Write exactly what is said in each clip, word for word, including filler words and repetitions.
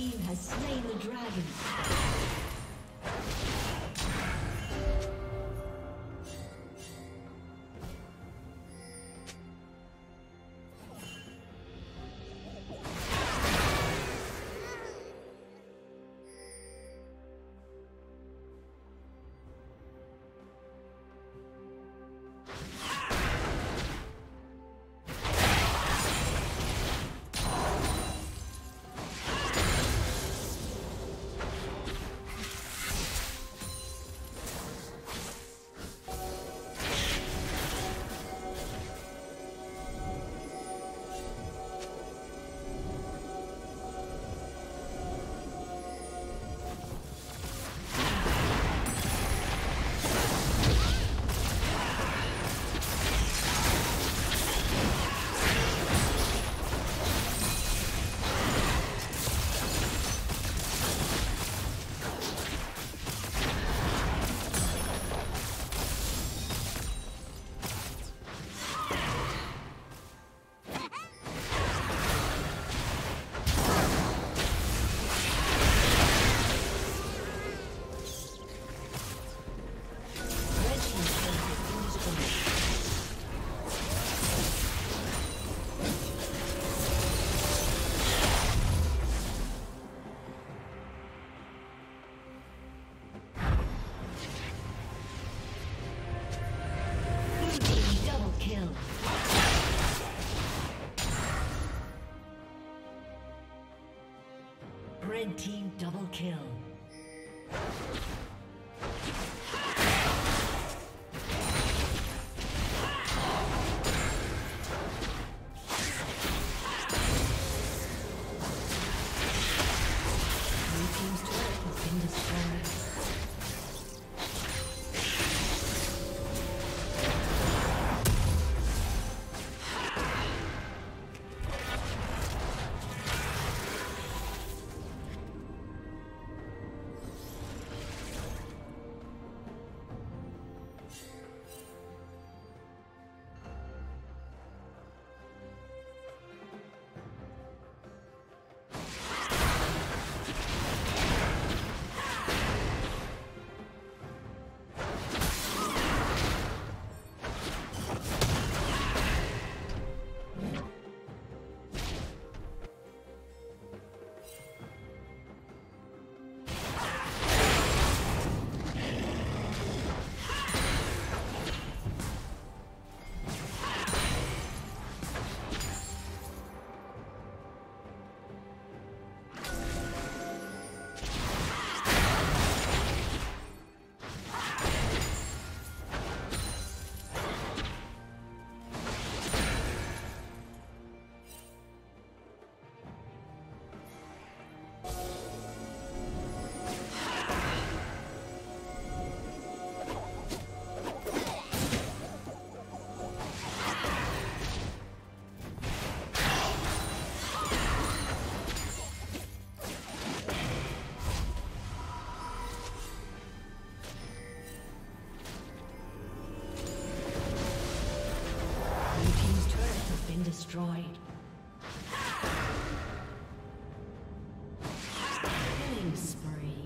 team has slain the dragon. Red team double kill. Destroyed. Killing spree.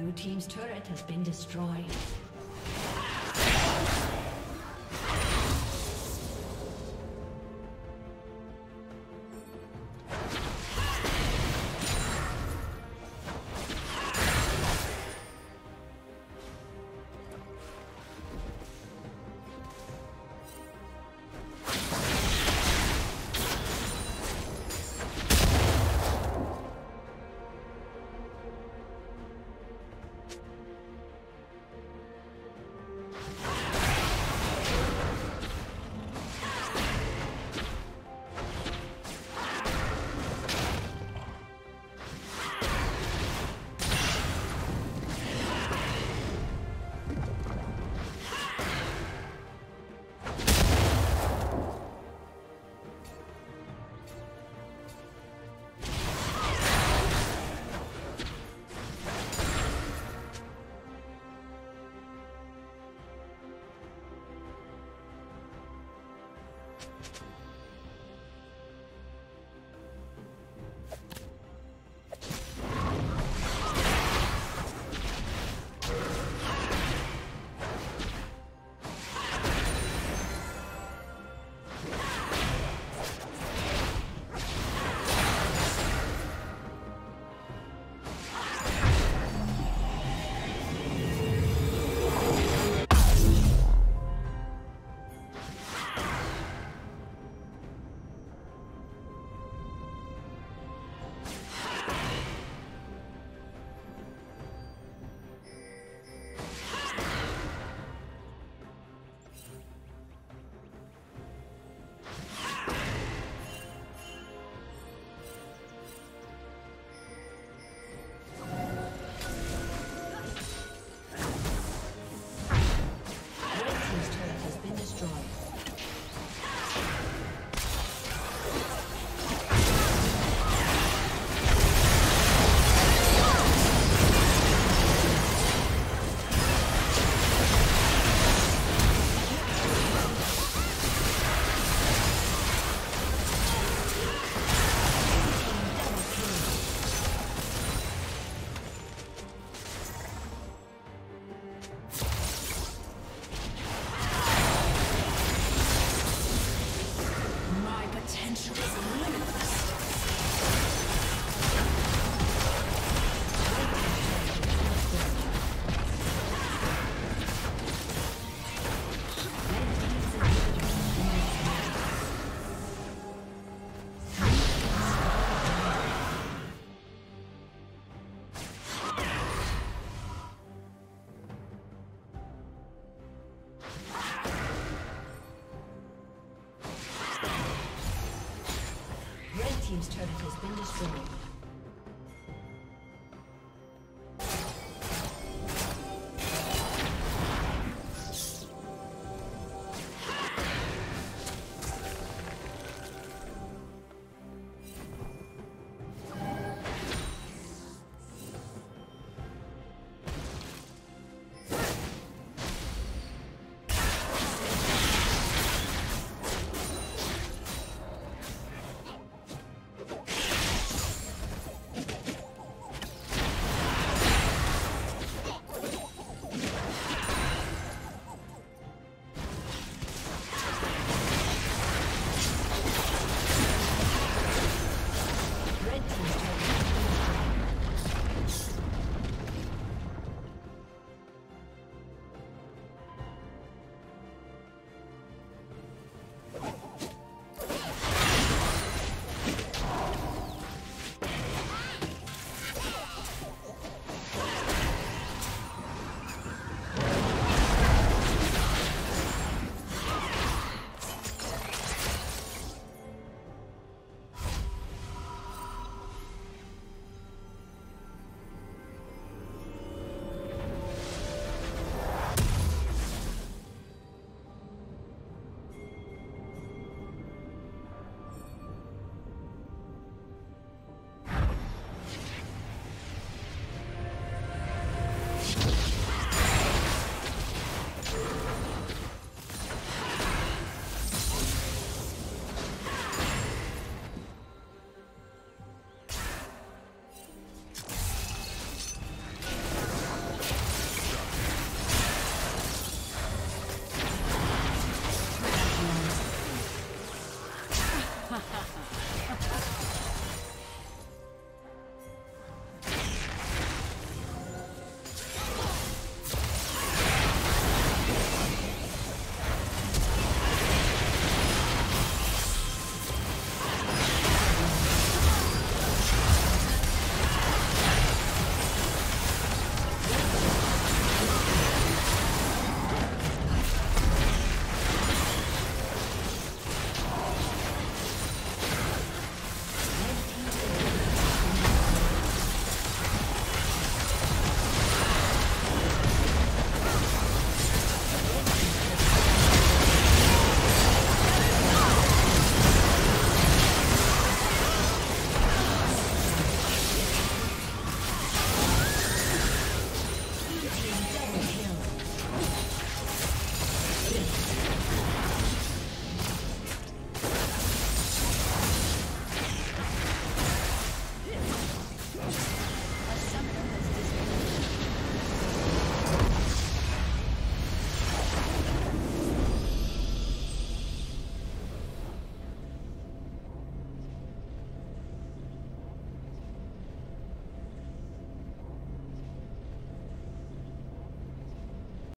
Blue team's turret has been destroyed. Team's turret has been destroyed.